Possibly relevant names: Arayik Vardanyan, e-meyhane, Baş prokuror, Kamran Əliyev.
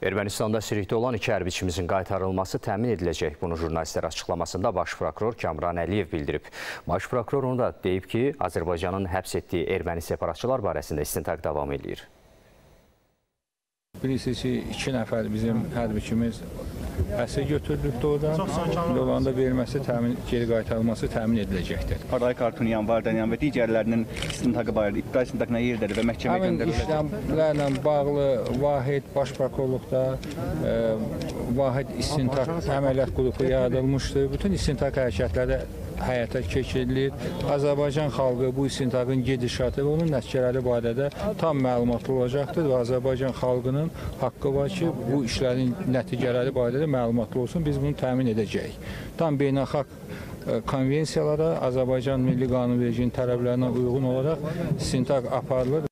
Ermənistanda sirkdə olan iki hərbiçimizin qaytarılması təmin ediləcək. Bunu jurnalistlər açıqlamasında Baş prokuror Kamran Əliyev bildirib. Baş prokuror onu da deyib ki, Azərbaycanın həbs etdiyi erməni separatçılar barəsində istintaq davam edir. Bilirsiniz ki, iki nəfər bizim hərbiçimiz əsir götürdükdə oradan yolanda verilməsi, geri qaytarılması təmin ediləcəkdir. Arayik Vardanyan və digərlərinin istintaqı barədə iddia istintaqına yerdədir və məhkəməyə göndəriləcək. Həmin işləmlərlə bağlı vahid baş prokurorluqda vahid istintaq əməliyyat qrupu yaradılmışdır. Bütün istintaq hərəkətləri həyata keçirilir. Azərbaycan xalqı bu istintaqın gedişatı və onun nəticələri barədə tam məlumatlı olacaqdır və Azərbaycan xalqının haqqı var ki, bu işlərin nəticələri barədə məlumatlı olsun. Biz bunu təmin edəcəyik. Tam beynəlxalq konvensiyalara, Azərbaycan Milli Qanunvericinin tələblərinə uyğun olaraq istintaq aparılır.